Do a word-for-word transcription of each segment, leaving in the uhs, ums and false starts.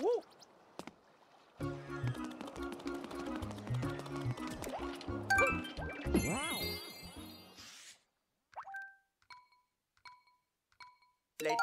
Woo! Wow. Let's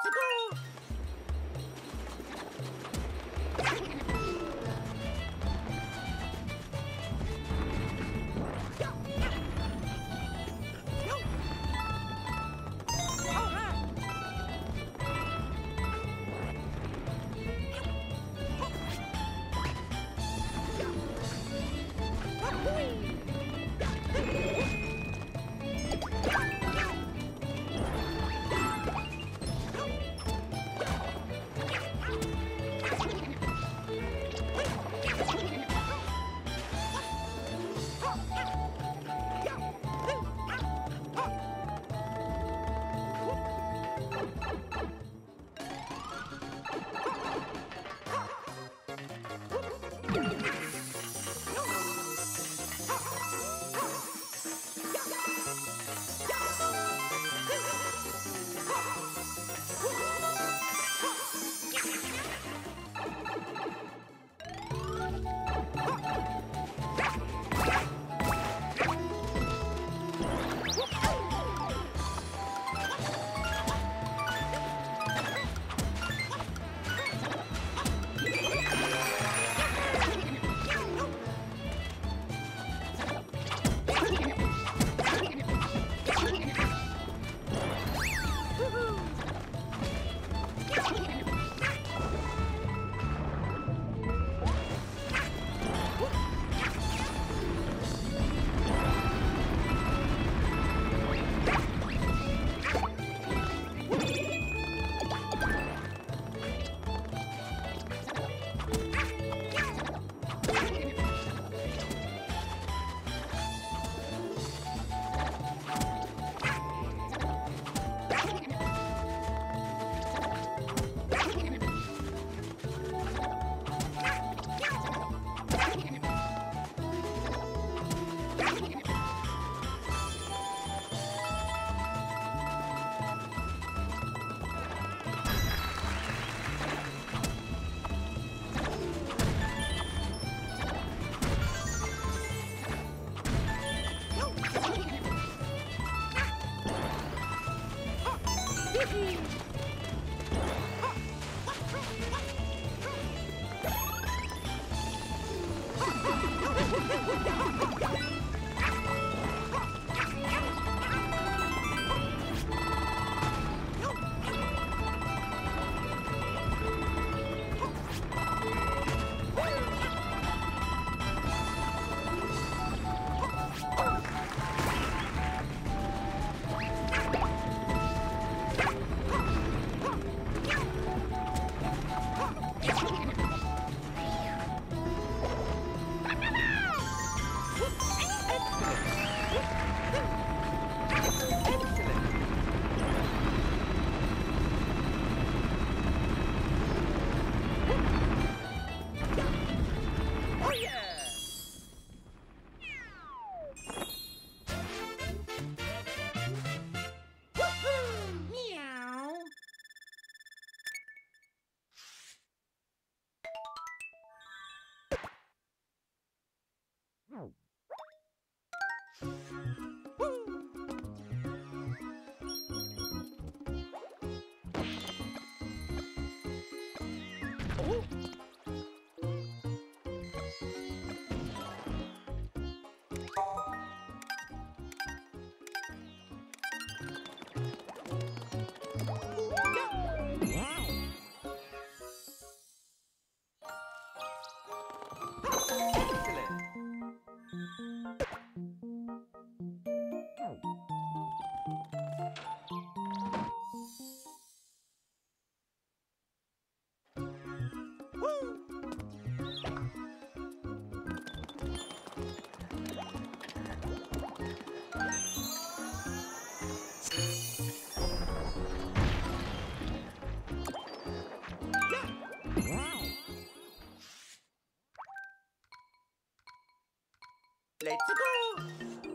go. Let's go!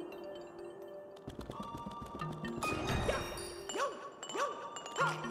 Yo! Yo! Ha!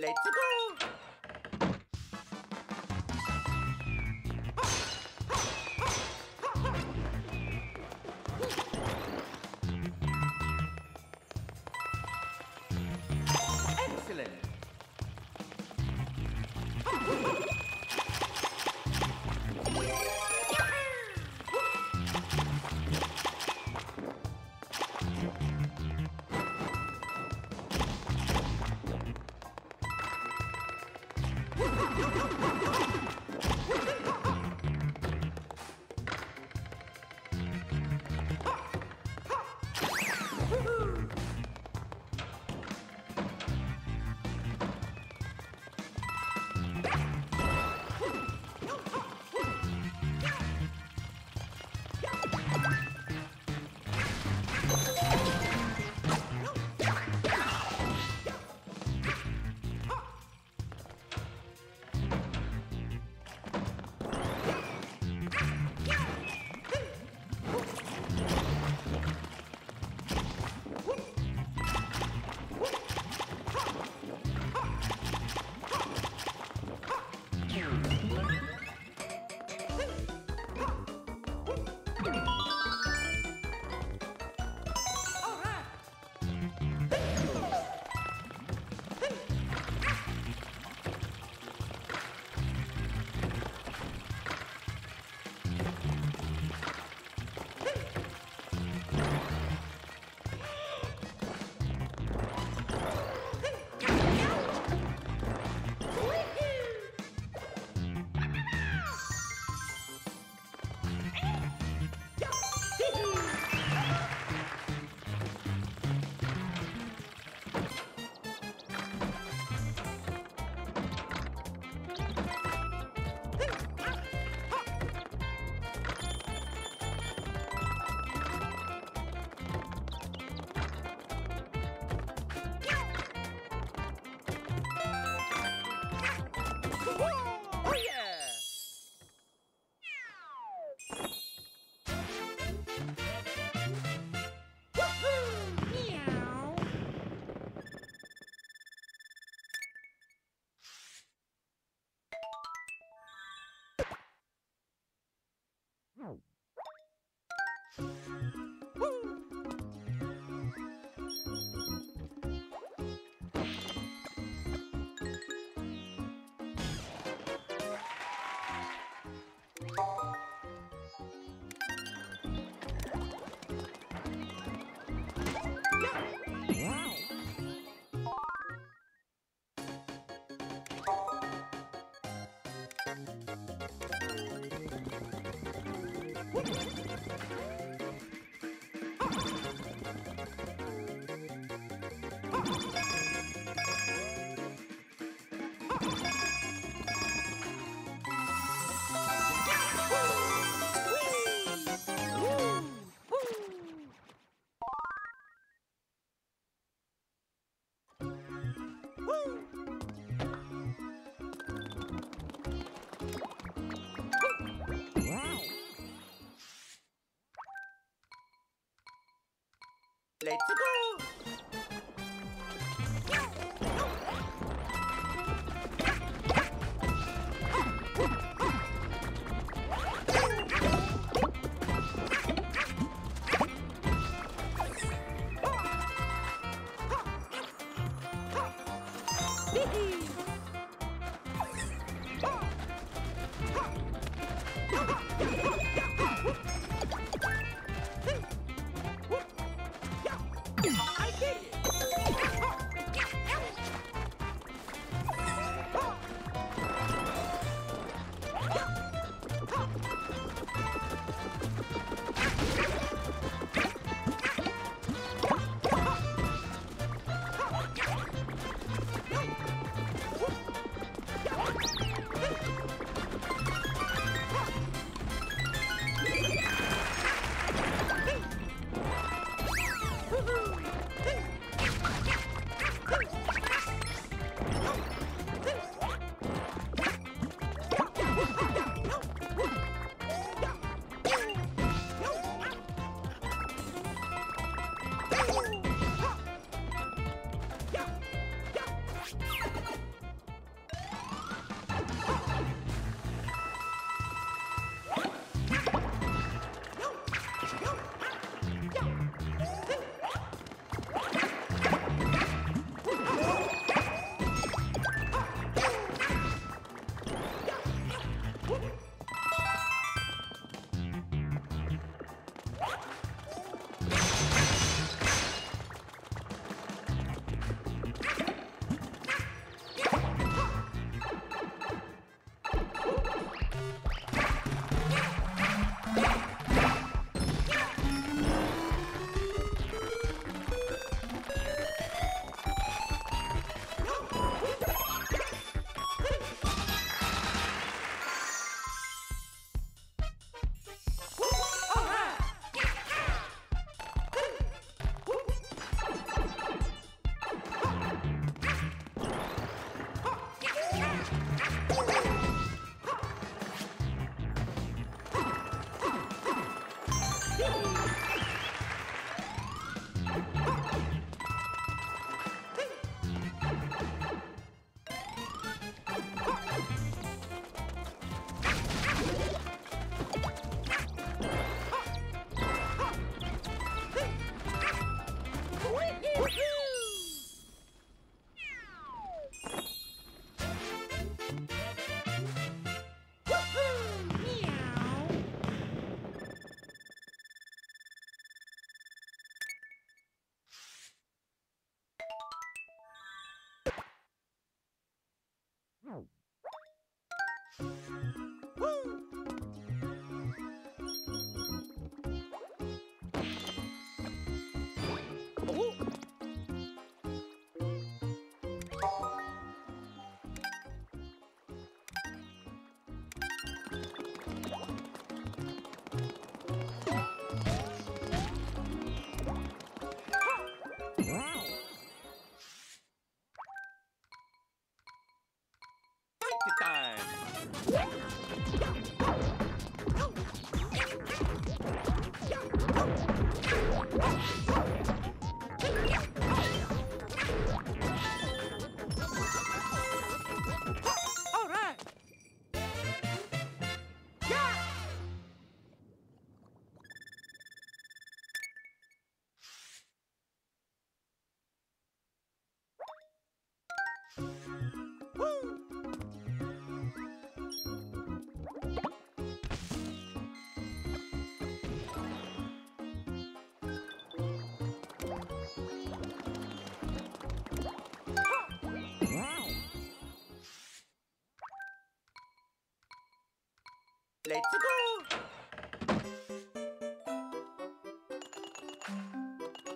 Let's go! Excellent! Let's go!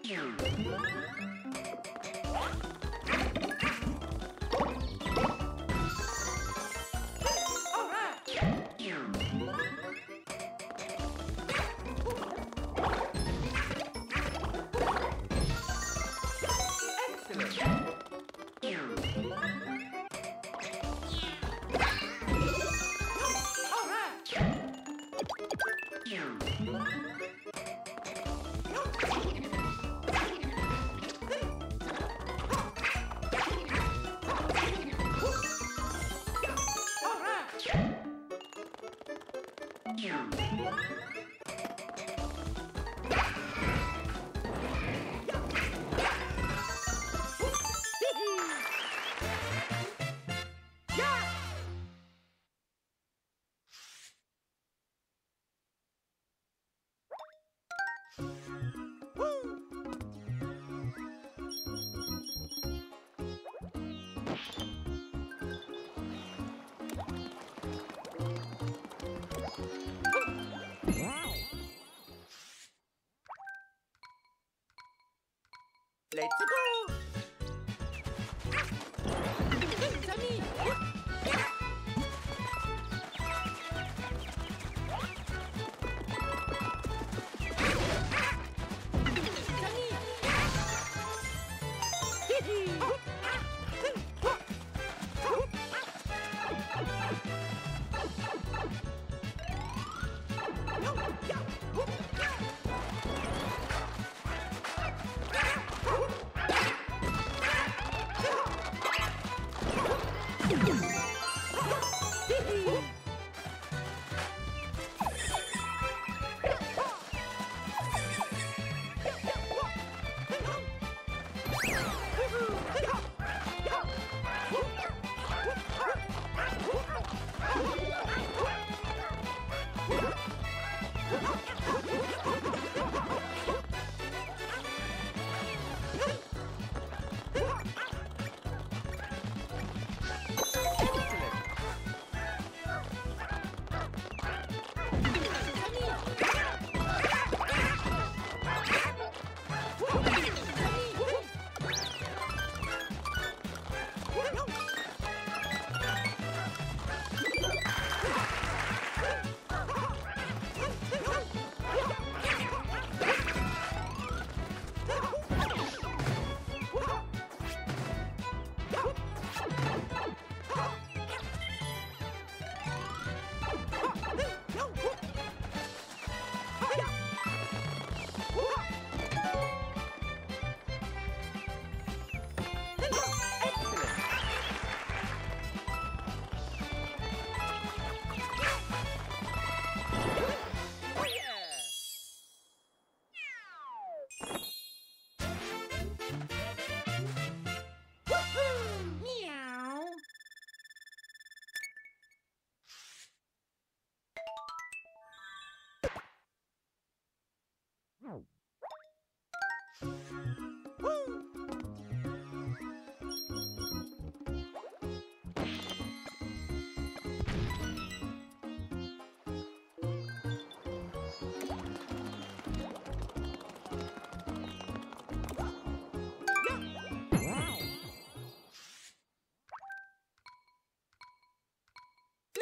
Let's go! It's a me!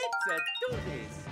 Let's do this!